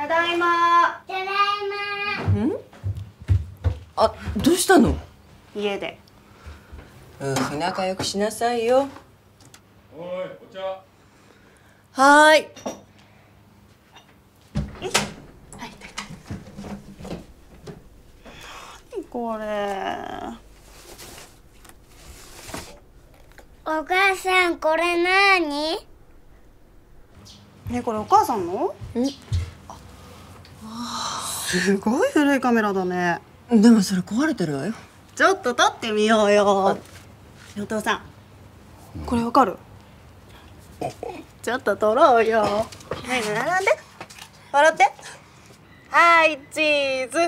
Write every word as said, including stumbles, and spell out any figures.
ただいま。ただいま。ん？あ、どうしたの？家で。夫婦仲良くしなさいよ。おい、お茶。はーい。よし。はい。何これ。お母さん、これ何？ね、これお母さんの？ん？すごい古いカメラだね。でもそれ壊れてるわよ。ちょっと撮ってみようよ。お父さん、これわかる？ちょっと撮ろうよ。はい、並んで。笑って。はい、チーズ。